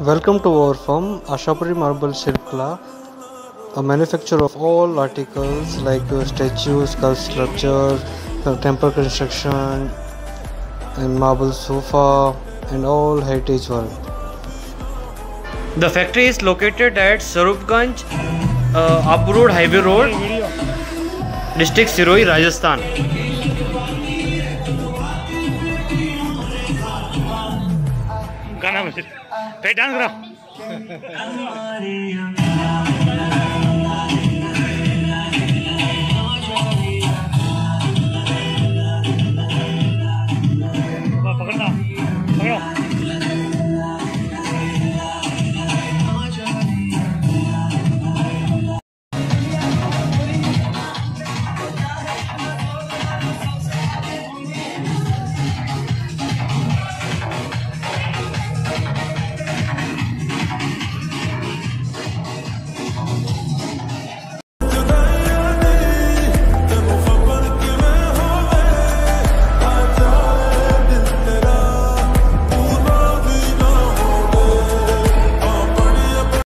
Welcome to our firm, Ashapuri Marble Shilpkala, a manufacturer of all articles like statues, sculptures, temple construction, and marble sofa, and all heritage work. The factory is located at Sarupganj, Uproad Highway Road, District Sirohi, Rajasthan. गाना मुझे पे dance करो